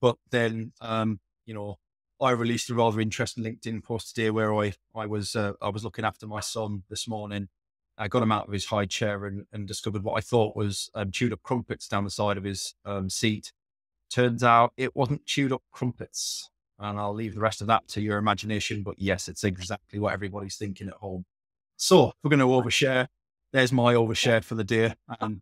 But then, I released a rather interesting LinkedIn post today where I was looking after my son this morning. I got him out of his high chair and discovered what I thought was chewed up crumpets down the side of his seat. Turns out it wasn't chewed up crumpets. And I'll leave the rest of that to your imagination. But yes, it's exactly what everybody's thinking at home. So we're going to overshare. There's my overshare for the day. And